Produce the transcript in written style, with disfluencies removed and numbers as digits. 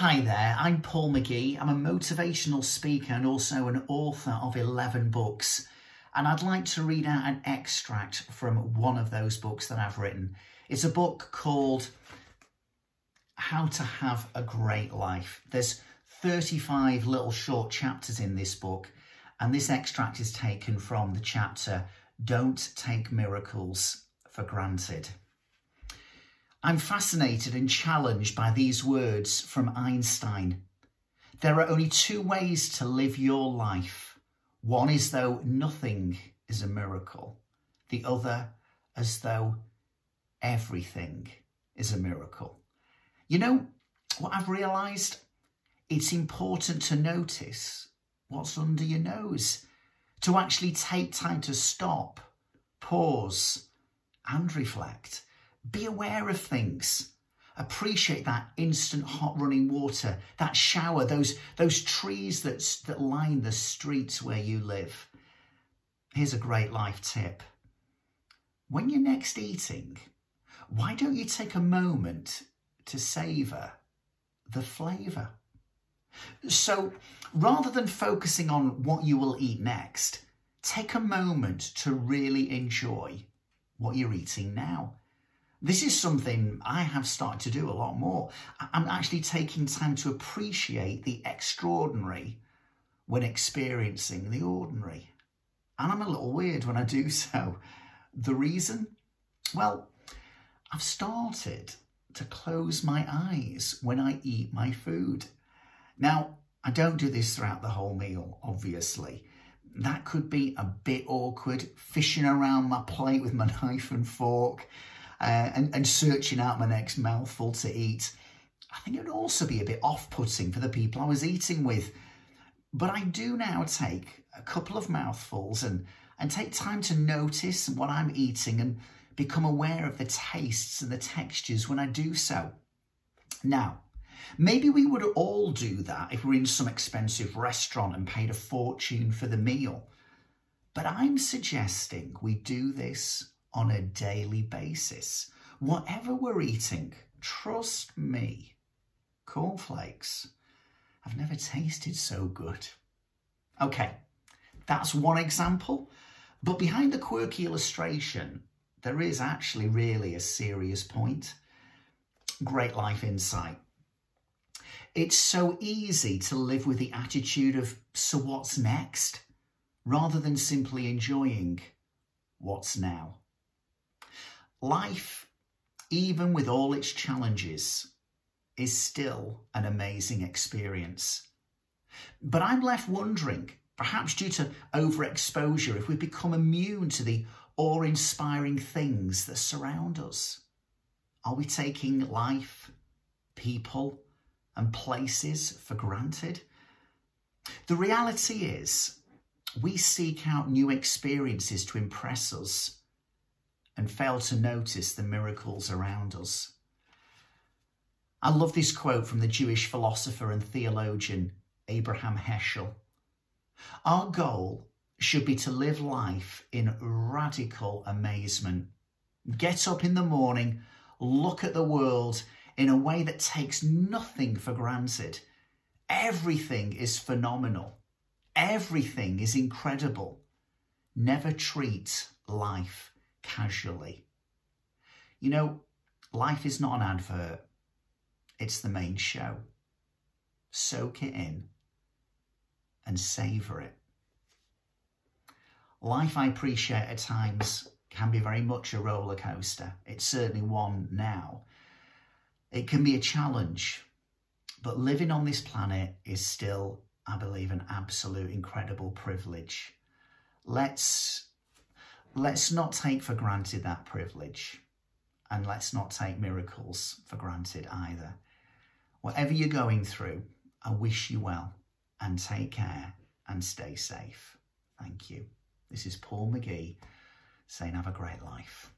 Hi there, I'm Paul McGee. I'm a motivational speaker and also an author of 11 books. And I'd like to read out an extract from one of those books that I've written. It's a book called How to Have a Great Life. There's 35 little short chapters in this book. And this extract is taken from the chapter, Don't Take Miracles for Granted. I'm fascinated and challenged by these words from Einstein. There are only two ways to live your life. One is though nothing is a miracle. The other as though everything is a miracle. You know what I've realised? It's important to notice what's under your nose, to actually take time to stop, pause and reflect. Be aware of things. Appreciate that instant hot running water, that shower, those trees that line the streets where you live. Here's a great life tip. When you're next eating, why don't you take a moment to savour the flavour? So rather than focusing on what you will eat next, take a moment to really enjoy what you're eating now. This is something I have started to do a lot more. I'm actually taking time to appreciate the extraordinary when experiencing the ordinary. And I'm a little weird when I do so. The reason? Well, I've started to close my eyes when I eat my food. Now, I don't do this throughout the whole meal, obviously. That could be a bit awkward, fishing around my plate with my knife and fork. And searching out my next mouthful to eat. I think it would also be a bit off-putting for the people I was eating with. But I do now take a couple of mouthfuls and take time to notice what I'm eating and become aware of the tastes and the textures when I do so. Now, maybe we would all do that if we were in some expensive restaurant and paid a fortune for the meal. But I'm suggesting we do this on a daily basis. Whatever we're eating, trust me, cornflakes have never tasted so good. Okay, that's one example, but behind the quirky illustration, there is actually really a serious point. Great life insight. It's so easy to live with the attitude of, so what's next? Rather than simply enjoying what's now. Life, even with all its challenges, is still an amazing experience. But I'm left wondering, perhaps due to overexposure, if we've become immune to the awe-inspiring things that surround us. Are we taking life, people, and places for granted? The reality is, we seek out new experiences to impress us and fail to notice the miracles around us. I love this quote from the Jewish philosopher and theologian Abraham Heschel. Our goal should be to live life in radical amazement. Get up in the morning, look at the world in a way that takes nothing for granted. Everything is phenomenal. Everything is incredible. Never treat life casually. You know, life is not an advert. It's the main show. Soak it in and savour it. Life, I appreciate at times, can be very much a roller coaster. It's certainly one now. It can be a challenge, but living on this planet is still, I believe, an absolute incredible privilege. Let's not take for granted that privilege, and let's not take miracles for granted either. Whatever you're going through, I wish you well, and take care and stay safe. Thank you. This is Paul McGee saying have a great life.